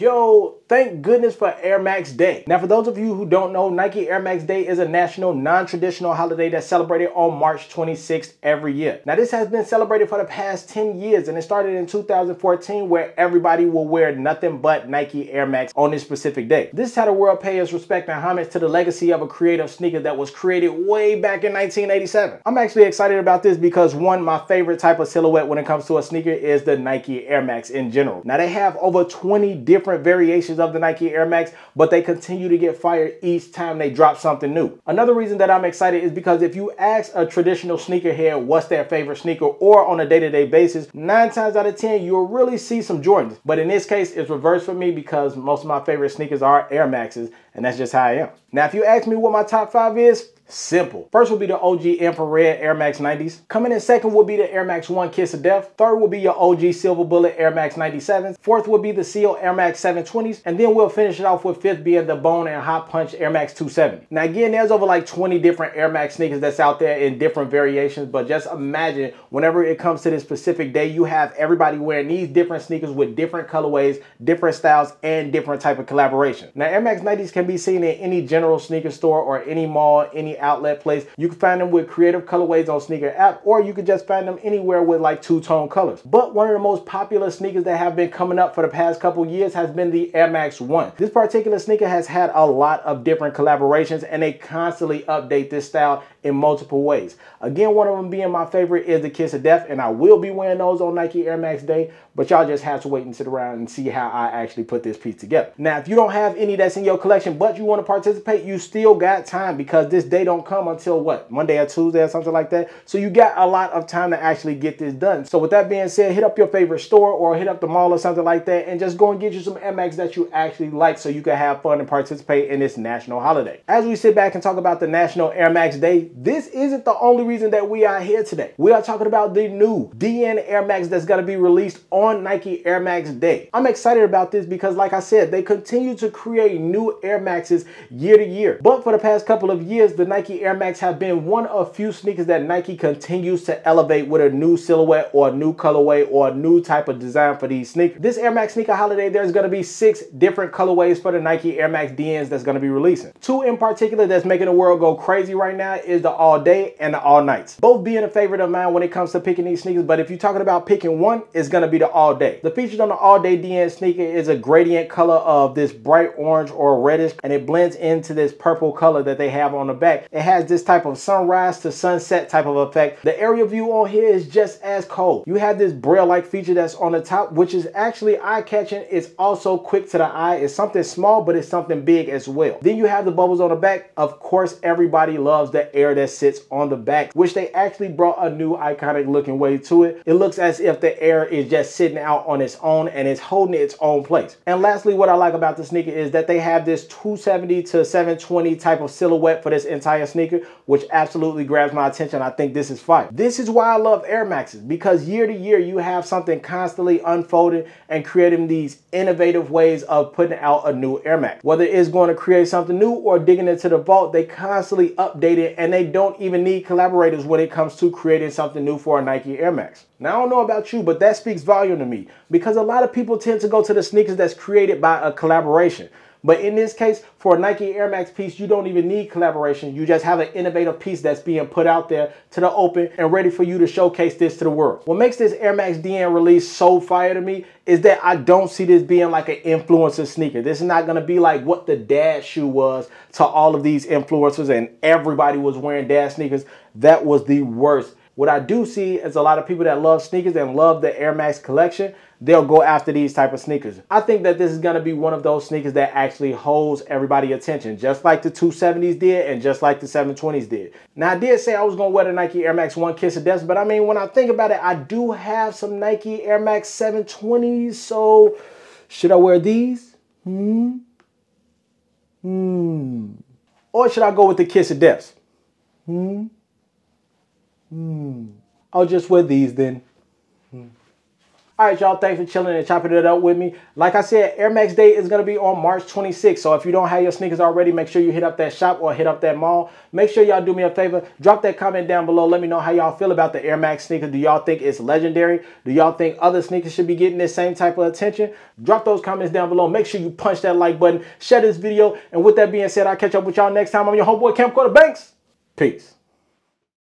Yo, thank goodness for Air Max Day. Now, for those of you who don't know, Nike Air Max Day is a national non-traditional holiday that's celebrated on March 26th every year. Now, this has been celebrated for the past 10 years, and it started in 2014 where everybody will wear nothing but Nike Air Max on this specific day. This is how the world pays respect and homage to the legacy of a creative sneaker that was created way back in 1987. I'm actually excited about this because one, my favorite type of silhouette when it comes to a sneaker is the Nike Air Max in general. Now, they have over 20 different variations of the Nike Air Max, but they continue to get fired each time they drop something new. Another reason that I'm excited is because if you ask a traditional sneakerhead what's their favorite sneaker, or on a day-to-day basis, 9 times out of 10 you'll really see some Jordans. But in this case, it's reversed for me because most of my favorite sneakers are Air Maxes, and that's just how I am. Now, if you ask me what my top 5 is, simple. First will be the OG infrared Air Max 90s. Coming in second will be the Air Max 1 Kiss of Death. Third will be your OG Silver Bullet Air Max 97s. Fourth will be the Seal Air Max 720s. And then we'll finish it off with fifth being the Bone and Hot Punch Air Max 270. Now again, there's over like 20 different Air Max sneakers that's out there in different variations. But just imagine whenever it comes to this specific day, you have everybody wearing these different sneakers with different colorways, different styles, and different type of collaboration. Now Air Max 90s can be seen in any general sneaker store or any mall, any outlet place. You can find them with creative colorways on Sneaker app, or you can just find them anywhere with like two-tone colors. But one of the most popular sneakers that have been coming up for the past couple years has been the Air Max 1. This particular sneaker has had a lot of different collaborations, and they constantly update this style in multiple ways. Again, one of them being my favorite is the Kiss of Death, and I will be wearing those on Nike Air Max Day, but y'all just have to wait and sit around and see how I actually put this piece together. Now, if you don't have any that's in your collection, but you want to participate, you still got time because this day don't come until what, Monday or Tuesday or something like that. So you got a lot of time to actually get this done. So with that being said, hit up your favorite store or hit up the mall or something like that and just go and get you some Air Max that you actually like so you can have fun and participate in this national holiday. As we sit back and talk about the National Air Max Day, this isn't the only reason that we are here today. We are talking about the new DN Air Max that's going to be released on Nike Air Max Day. I'm excited about this because like I said, they continue to create new Air Maxes year to year. But for the past couple of years, the Nike Air Max have been one of few sneakers that Nike continues to elevate with a new silhouette or a new colorway or a new type of design for these sneakers. This Air Max sneaker holiday, there's going to be 6 different colorways for the Nike Air Max DNs that's going to be releasing. 2 in particular that's making the world go crazy right now is the All Day and the All Nights. Both being a favorite of mine when it comes to picking these sneakers, but if you're talking about picking one, it's going to be the All Day. The features on the All Day DN sneaker is a gradient color of this bright orange or reddish, and it blends into this purple color that they have on the back. It has this type of sunrise to sunset type of effect. The aerial view on here is just as cold. You have this braille-like feature that's on the top, which is actually eye-catching. It's also quick to the eye. It's something small, but it's something big as well. Then you have the bubbles on the back. Of course, everybody loves the air that sits on the back, which they actually brought a new iconic looking way to it. It looks as if the air is just sitting out on its own and it's holding its own place. And lastly, what I like about the sneaker is that they have this 270 to 720 type of silhouette for this entire sneaker, which absolutely grabs my attention. I think this is fire. This is why I love Air Maxes, because year to year you have something constantly unfolding and creating these innovative ways of putting out a new Air Max. Whether it's going to create something new or digging into the vault, they constantly update it, and they don't even need collaborators when it comes to creating something new for a Nike Air Max. Now, I don't know about you, but that speaks volume to me because a lot of people tend to go to the sneakers that's created by a collaboration. But in this case, for a Nike Air Max piece, you don't even need collaboration. You just have an innovative piece that's being put out there to the open and ready for you to showcase this to the world. What makes this Air Max DN release so fire to me is that I don't see this being like an influencer sneaker. This is not going to be like what the dad shoe was to all of these influencers and everybody was wearing dad sneakers. That was the worst. What I do see is a lot of people that love sneakers and love the Air Max collection, they'll go after these type of sneakers. I think that this is going to be one of those sneakers that actually holds everybody's attention, just like the 270s did and just like the 720s did. Now, I did say I was going to wear the Nike Air Max 1 Kiss of Death, but I mean, when I think about it, I do have some Nike Air Max 720s, so should I wear these? Or should I go with the Kiss of Death? I'll just wear these then. All right, y'all, thanks for chilling and chopping it up with me. Like I said, Air Max Day is going to be on March 26th. So if you don't have your sneakers already, make sure you hit up that shop or hit up that mall. Make sure y'all do me a favor. Drop that comment down below. Let me know how y'all feel about the Air Max sneaker. Do y'all think it's legendary? Do y'all think other sneakers should be getting this same type of attention? Drop those comments down below. Make sure you punch that like button, share this video. And with that being said, I'll catch up with y'all next time. I'm your homeboy, Camcorder Banks. Peace.